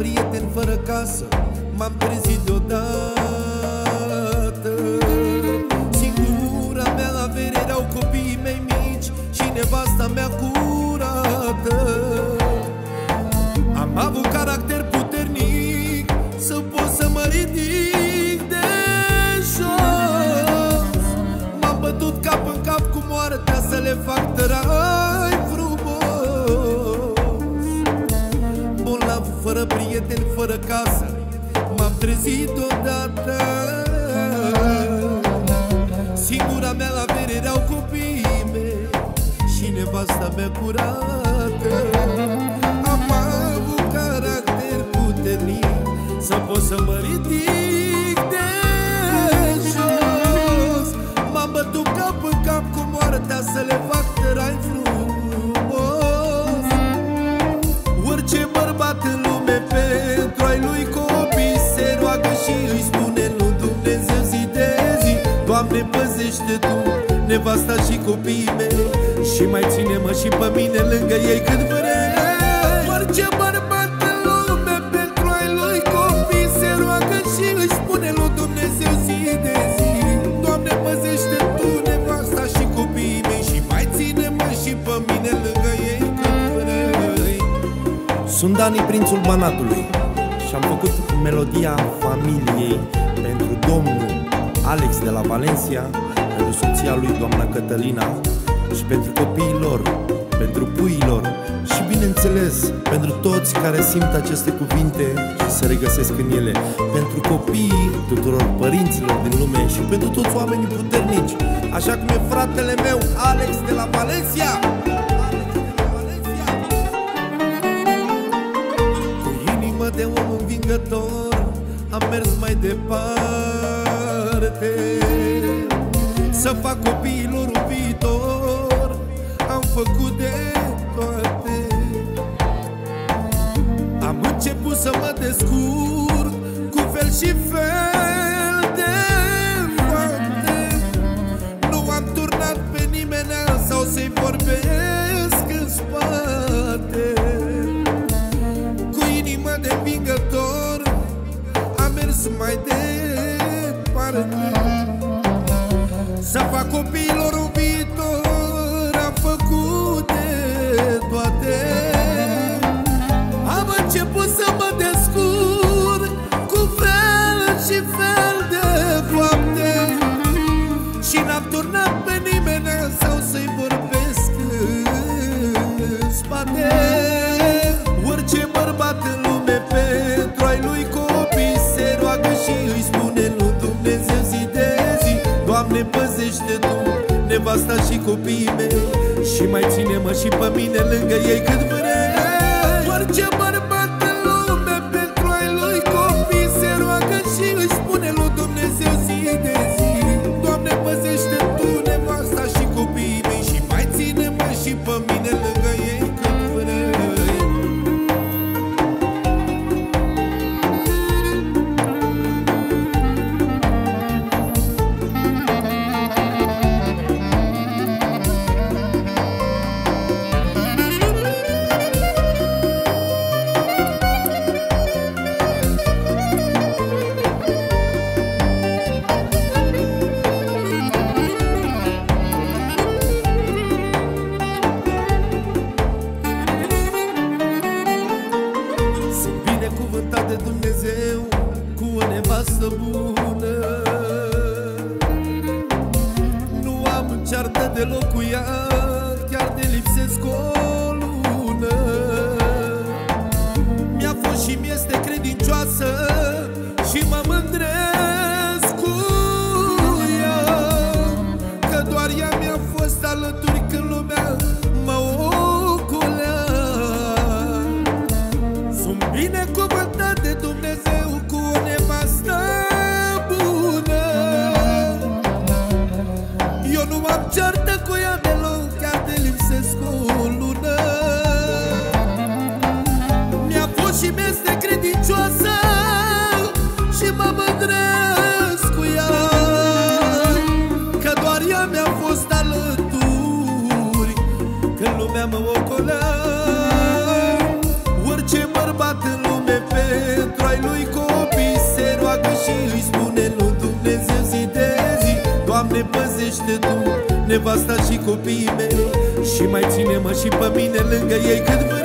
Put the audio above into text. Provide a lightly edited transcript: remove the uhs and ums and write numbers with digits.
prieten fără casă, m-am trezit deodată. Singura mea avere erau copiii mei mici și nevasta mea curată. Am avut caracter puternic să pot să mă ridic de jos. M-am bătut cap în cap cu moartea să le fac tărai frumos. Bolnav, fără prieteni, fără casă, m-am trezit odată. Singura mea la avere erau copiii mei și nevasta mea curată. Am avut caracter puternic să pot să mă ridic de jos. M-am bătut cap în cap cu moartea să le fac tărai frumos. Orice bărbat în lume pentru ai lui copii se roagă și îi spune lui Dumnezeu zi de zi: Doamne, păzește Tu nevasta și copiii mei și mai ține-mă și pe mine lângă ei când vrei. Orice bărbat în lume pentru ai lui copii se roagă și îi spune lui Dumnezeu zi de zi: Doamne, păzește Tu nevasta și copiii mei și mai ține-mă și pe mine lângă ei când vrei. Sunt Dani Prințul Banatului și am făcut melodia familiei pentru domnul Alex de la Valencia, pentru soția lui doamna Cătălina și pentru copiii lor, pentru puii lor și, bineînțeles, pentru toți care simt aceste cuvinte și se regăsesc în ele, pentru copiii tuturor părinților din lume și pentru toți oamenii puternici, așa cum e fratele meu Alex de la Valencia. De om învingător am mers mai departe, să fac copiilor un viitor, am făcut de toate. Am început să mă descurc cu fel și fel de fapte. Nu am turnat pe nimeni sau să-i vorbesc în spate. De învingător am mers mai departe, să fac copiilor un viitor, am făcut de toate. Am început să mă descurc cu fel și fel de fapte și n-am turnat pe nimeni sau să-i vorbesc în spate. Orice bărbat în lume pentru ai lui copii se roagă și îi spune lui Dumnezeu zi de zi: Doamne, păzește Tu nevasta și copiii mei și mai ține-mă și pe mine lângă ei când vrei. Orice bărbat în lume pentru ai lui copii se roagă și îi spune lui Dumnezeu zi de zi: Doamne, păzește Tu nevasta și copiii mei și mai ține-mă și pe mine lângă ei când vrei. De Dumnezeu cu o nevastă bună, nu am ceartă deloc cu ea, chiar de lipsesc o lună. Mi-a fost și mi-este credincioasă și mă mândresc cu ea, că doar ea mi-a fost alături când lumea mă ocolea. Sunt binecuvântat de Dumnezeu cu o nevastă bună, eu nu am ceartă cu ea deloc, chiar de lipsesc o lună. de tu, nevasta și copiii mei, și mai ține-mă și pe mine lângă ei cât vrei.